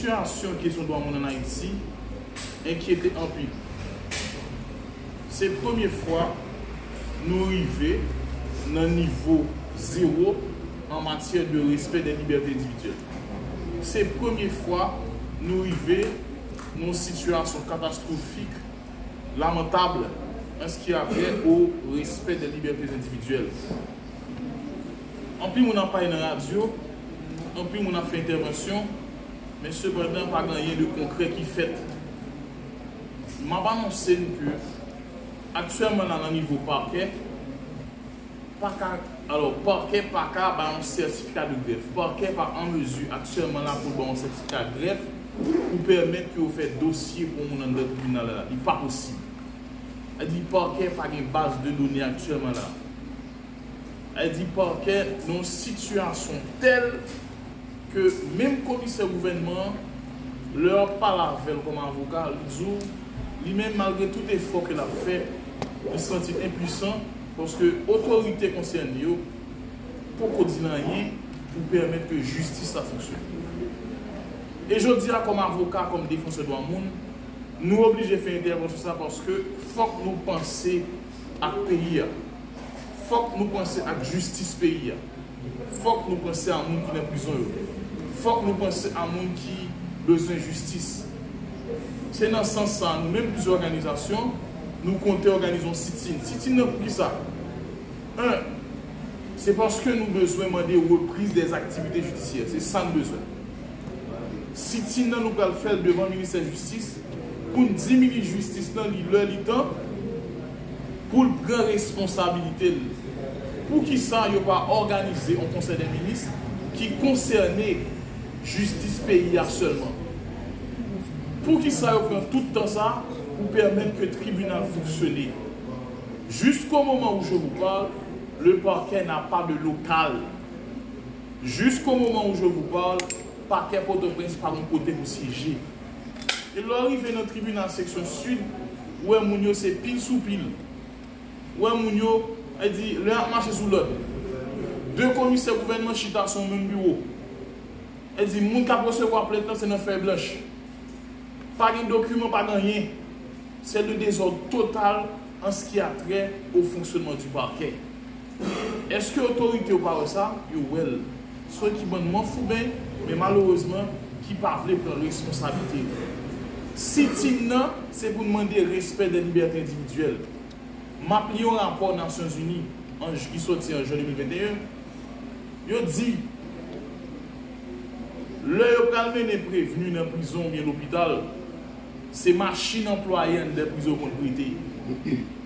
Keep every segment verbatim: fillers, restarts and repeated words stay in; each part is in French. situation qui est sur le droit en Haïti inquiétait en pile. C'est la première fois que nous arrivons dans le niveau zéro en matière de respect des libertés individuelles. C'est la première fois que nous arrivons dans une situation catastrophique, lamentable, en ce qui a trait au respect des libertés individuelles. En plus, on n'a pas une radio, en plus, on a fait intervention, mais cependant, pas gagné de concret qui fait. Je vais annoncer que actuellement, dans le niveau parquet, alors parquet par cas, bah, un certificat de greffe. Parquet par en mesure actuellement là pour bah, un certificat de greffe pour permettre que vous faites dossier pour mon dans le tribunal là. Il n'est pas possible. Elle dit parquet par une base de données actuellement là. Elle dit parquet dans une situation telle que même commissaire gouvernement leur parle avec comme avocat, lui-même malgré tout effort qu'elle a fait, il se sentit impuissant. Parce que l'autorité concernée, pour coordonner, pour permettre que la justice fonctionne. Et je dis comme avocat, comme défenseur de l'homme, nous sommes obligés de faire intervention ça parce que faut que nous pensions à pays. Faut que nous pensions à la justice pays. Faut que nous pensions à un monde qui est en prison. Faut que nous pensions à un monde qui a besoin de justice. C'est dans ce sens-là, nous-mêmes, plusieurs organisations, nous comptons organiser un sit-in. Sit-in n'a plus ça. Un, c'est parce que nous avons besoin de reprise des activités judiciaires. C'est ça nous besoin. Sit-in nous allons le faire devant le ministère de la Justice pour diminuer la justice dans le temps pour prendre responsabilité. Pour qui ça, il n'y a pas organisé un conseil des ministres qui concernait justice pays seulement. Pour qui ça, il y a tout le temps ça pour permettre que le tribunal fonctionne. Jusqu'au moment où je vous parle, le parquet n'a pas de local. Jusqu'au moment où je vous parle, le parquet Port-au-Prince par un côté pour siéger. Et l'arrivée dans le tribunal section sud, où est c'est pile sous pile. Où est elle dit, l'un marche sous l'autre. Deux commissaires gouvernement chita sont au même bureau. Elle dit, mon cap recevoir plainte, c'est une feuille blanche. Pas de document, pas de rien. C'est le désordre total en ce qui a trait au fonctionnement du parquet. Est-ce que l'autorité ou pas ça? You well. Ceux qui m'en foutent, mais malheureusement, qui parlent de responsabilité. Si Tina, c'est pour demander respect des libertés individuelles. Je lis un rapport des Nations Unies qui sortit en juin deux mille vingt et un. Il dit le calme n'est prévenu dans la prison ou bien l'hôpital. C'est machine employée des prisons comprises.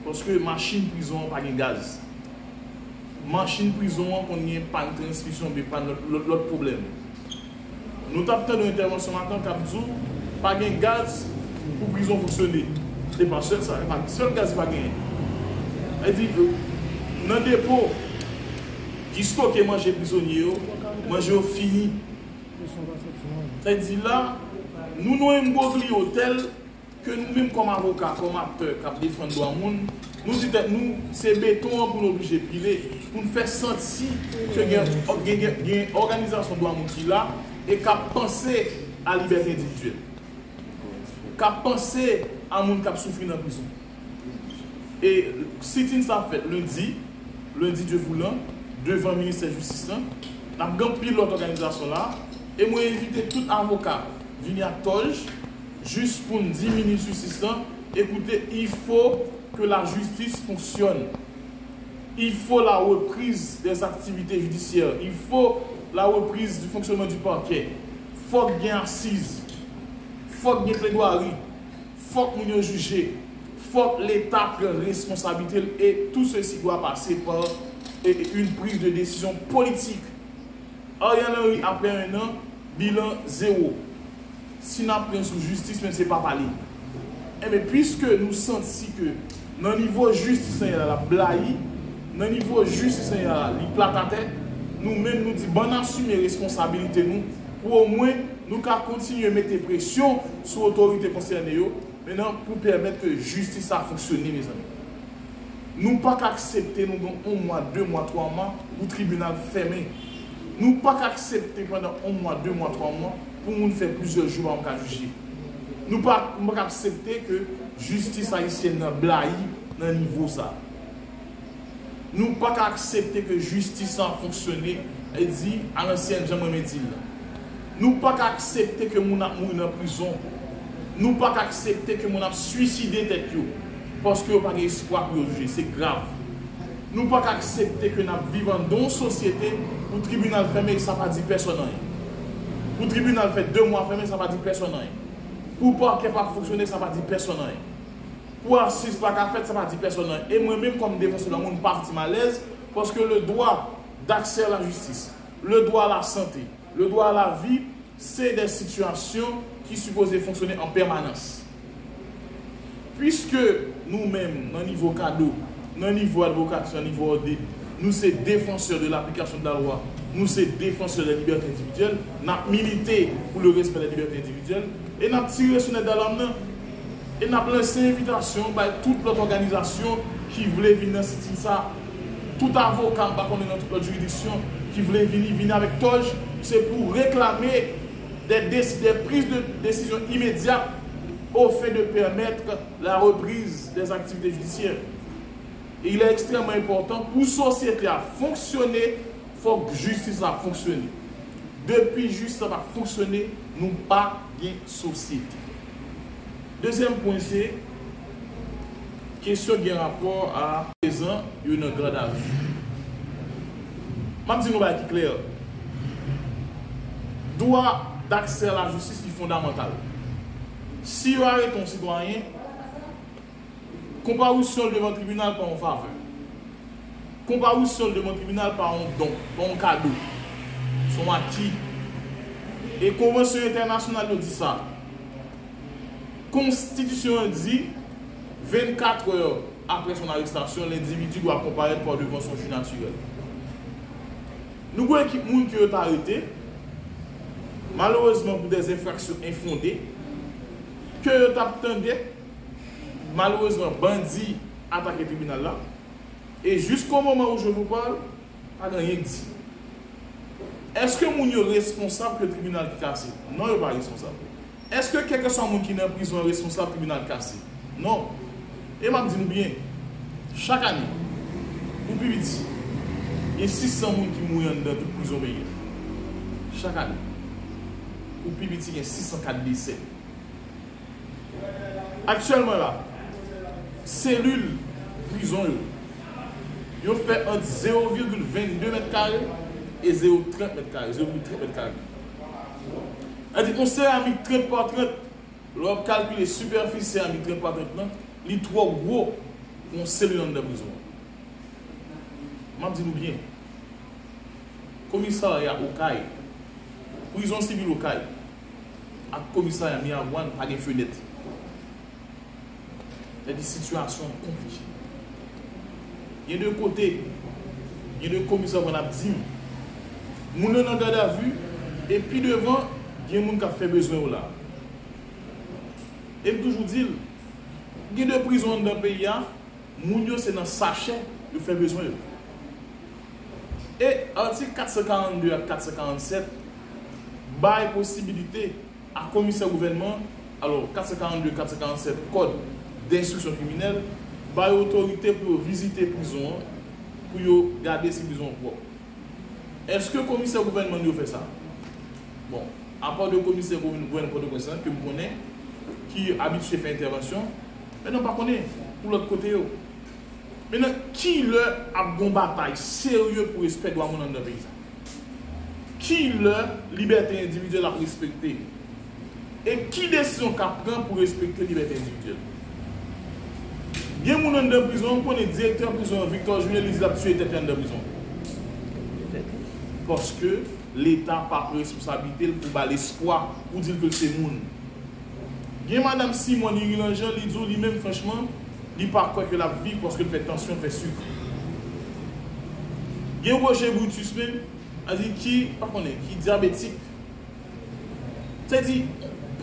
Parce que machine prison n'a pas de gaz. Machine prison n'a pas de transmission, mais pas l'autre problème. Nous avons une intervention maintenant qui pas de gaz pour la prison fonctionner. C'est pas seul ça, pas seul gaz pas gagné. Elle dit que dans le dépôt, qui stocke manger prisonnier, manger fini. Elle dit là, nous nous avons oublié l'hôtel que nous-mêmes, comme avocats, comme acteurs, qui défendons le monde, nous disons que nous, c'est béton pour nous obliger à piler, pour nous faire sentir que il y a une organisation de monde qui est là et qui pense à la liberté individuelle, qui pense à les gens qui souffrent dans la prison. Et si tu ne s'en fait lundi, lundi Dieu voulant, devant le ministère de la Justice, nous avons pris l'autre organisation là et moi invité tout avocat. Venir à Tolge, juste pour nous diminuer sur système. Écoutez, il faut que la justice fonctionne. Il faut la reprise des activités judiciaires. Il faut la reprise du fonctionnement du parquet. Il faut qu'il y ait assise. Il faut qu'il y ait plaidoirie. Il faut que nous jugions. Il faut que l'État prenne responsabilité. Et tout ceci doit passer par une prise de décision politique. Arnel Rémy, après un an, bilan zéro. Si nous avons sous justice, mais ce n'est pas parlé. Et mais puisque nous sentons que dans le niveau justice, il y a la blague, dans le niveau justice, il y a les plate à tête, nous-mêmes nous disons, bon, assumer responsabilité nous, pour au moins nous continuer à mettre pression sur l'autorité concernée, maintenant pour permettre que la justice a fonctionné, mes amis. Nous ne pouvons pas accepter, nous avons un mois, deux mois, trois mois, le tribunal fermé. Nous ne pouvons pas accepter pendant un mois, deux mois, trois mois. pour nous faire plusieurs jours en cas juger. Nous ne pouvons pas accepter que la justice haïtienne n'a blahi dans le niveau ça. Nous ne pouvons pas accepter que la justice a fonctionné et dit à l'ancienne Jean-Mémé Dil. Nous ne pouvons pas accepter que nous avons mouru dans la prison. Nous ne pouvons pas accepter que nous avons suicidé tête parce que nous n'avons pas d'espoir pour juger. C'est grave. Nous ne pouvons pas accepter que nous vivons dans une société où le tribunal fermé, ça ne va pas dire personne. Pour le tribunal fait deux mois fermé, ça ne va pas dire personne. Pour le parquet pas fonctionner, ça ne va pas dire personne. Pour l'assise pas faire, ça ne va pas dire personne. Et moi-même, comme défenseur, je suis parti mal à l'aise parce que le droit d'accès à la justice, le droit à la santé, le droit à la vie, c'est des situations qui supposent fonctionner en permanence. Puisque nous-mêmes, dans le niveau cadeau, dans le niveau advocature, dans le niveau O D, nous sommes défenseurs de l'application de la loi, nous sommes défenseurs de la liberté individuelle, nous avons milité pour le respect de la liberté individuelle, et nous avons tiré sur les dalons, et nous avons lancé une invitation à toute l'autre organisation qui voulait venir dans ce titre-là. Tout avocat dans notre juridiction qui voulait venir, venir avec Toj, c'est pour réclamer des, des, des prises de décision immédiates au fait de permettre la reprise des activités judiciaires. Et il est extrêmement important pour la société à fonctionner, il faut que la justice a fonctionné. Depuis que la justice a fonctionné, nous n'avons pas de société. Deuxième point, c'est question qui a rapport à présent et une grande âge. Je vais vous dire qui est clair. Le droit d'accès à la justice est fondamental. Si vous arrêtez un citoyen, comparution devant le tribunal par en faveur. Comparution devant le tribunal par un don, par un cadeau. Son acquis. Et la Convention internationale dit ça. La Constitution dit vingt-quatre heures après son arrestation, l'individu doit comparaître par devant son juge naturel. Nous avons équipe qui est arrêté, malheureusement pour des infractions infondées, que vous attendez, malheureusement, bandit attaque le tribunal là, et jusqu'au moment où je vous parle, pas de rien dit. Est-ce que vous êtes responsable que le tribunal est cassé? Non, vous n'êtes pas responsable. Est-ce que quelqu'un qui est en prison est responsable que le tribunal est cassé? Non. Et m'a dit bien, chaque année, pour plus vite, il y a six cents personnes qui mourent dans toute prison. Chaque année, pour plus vite, il y a six cent quatre décès. Actuellement, là, cellule prison, ils ont fait entre zéro virgule vingt-deux mètres carrés et zéro virgule trente mètres carrés. zéro virgule trente mètres carrés. C'est-à-dire qu'on céramique trente par trente, l'on calcule les superficies céramiques trente par trente, les trois gros ont cellule dans la prison. Je dis-nous bien, commissariat au C A I, prison civile au C A I, et commissariat Miawan à des fenêtres. Il y a des situations compliquées. Il y a deux côtés, il y a deux commissaires qui ont dit, nous sommes en garde à vue, et puis devant, il y a des gens qui ont fait besoin de là. Et je toujours dis, il y a deux prisons dans le pays, les gens sont dans le sachet de faire besoin de là. Et l'article quatre cent quarante-deux à quatre cent quarante-sept, il y a possibilité à commissaire gouvernement, alors quatre cent quarante-deux à quatre cent quarante-sept, code d'instruction criminelle, par l'autorité pour visiter prison, pour garder ces prisons propres. Est-ce que le commissaire gouvernement nous fait ça? Bon, à part le commissaire gouvernement que vous connaissez, qui est habitué à faire intervention, mais non, pas connaît, pour l'autre côté. Maintenant, qui leur a bon bataille sérieux pour respect de la monde dans le pays? Qui leur liberté individuelle a respecté? Et qui décision qu'a prend pour respecter la liberté individuelle? Il y a des gens dans la prison, on est directeur de prison, Victor Julien, il a tué quelqu'un dans la prison. Parce que l'État n'a pas de responsabilité pour l'espoir, pour dire que c'est moun. Il y a Mme Simon, il y a Langean, il dit lui-même, franchement, il ne parle pas que la vie parce qu'il fait tension, il fait sucre. Il y a Roger Brutus même, il dit qui est diabétique. C'est-à-dire,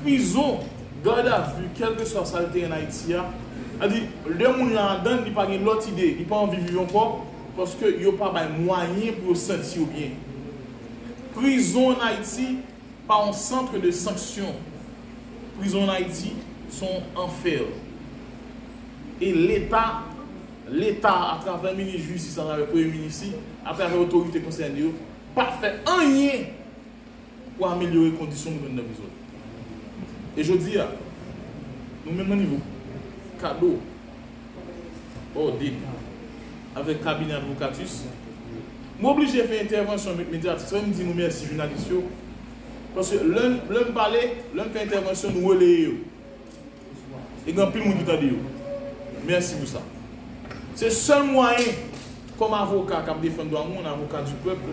prison, garde à vue, quelle que soit la saleté en Haïti, c'est-à-dire, les gens qui n'ont pas l'autre idée, ils n'ont pas envie de vivre encore parce qu'ils n'ont pas de moyens pour se sentir bien. Prison en Haïti, par un centre de sanction. Prison en Haïti sont enfer. Et l'État, l'État, à travers le ministre de la Justice, à travers le Premier ministre, à travers l'autorité concernée, pas fait un lien pour améliorer les conditions de la prison. Et je dis, nous même au niveau, cadeau, ordine, avec le cabinet avocatus, je suis obligé de faire une intervention médiatique. Je me dis nous merci journalistes. Parce que l'homme parle, l'homme fait intervention, nous relayons. Et quand plus de monde qui t'a dit, merci pour ça. C'est le seul moyen, comme avocat qui défend mon avocat du peuple,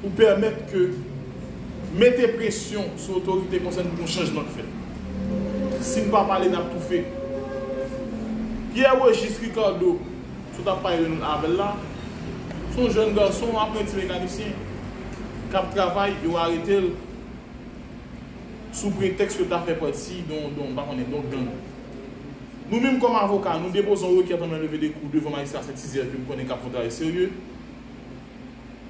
pour permettre que mettez pression sur l'autorité concernant le changement de fait. Si nous ne parlons pas, nous avons tout fait. Pierre Régis Ricardo, si nous avons parlé de nous, son jeune garçon, apprenti mécanicien, qui travaille, il a arrêté sous prétexte que tu as fait partie dont on est donc gang. Nous-mêmes, comme avocats, nous déposons une requête en lever des coups devant le magistrat cette sixième qui nous connaît qu'à fond travail sérieux.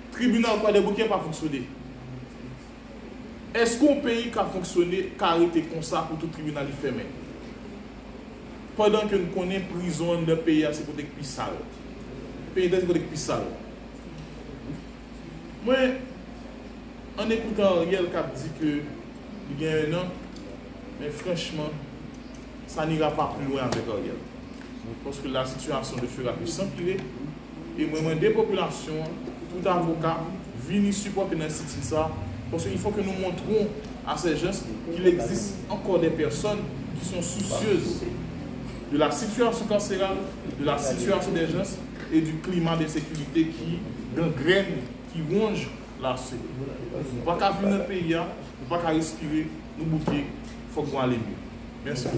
Le tribunal quoi des bouquets n'a pas fonctionné. Est-ce qu'un pays qui a fonctionné, qui a arrêté comme ça pour tout tribunal fermé? Pendant que nous connaissons la prison de pays, c'est pour des puissants. Pays d'être des puissants. Moi, en écoutant Ariel qui dit que il y a un an, mais franchement, ça n'ira pas plus loin avec Ariel. Parce que la situation ne fera plus s'empirer. Et moi, des populations, tout avocat, venir supporter dans cette ça. Parce qu'il faut que nous montrons à ces gens qu'il existe encore des personnes qui sont soucieuses de la situation carcérale, de la situation des gens et du climat de sécurité qui gangrène, qui ronge la société. Nous ne pouvons pas vivre dans le pays, nous ne pouvons pas respirer, nous bouquer, il faut qu'on aille mieux. Merci.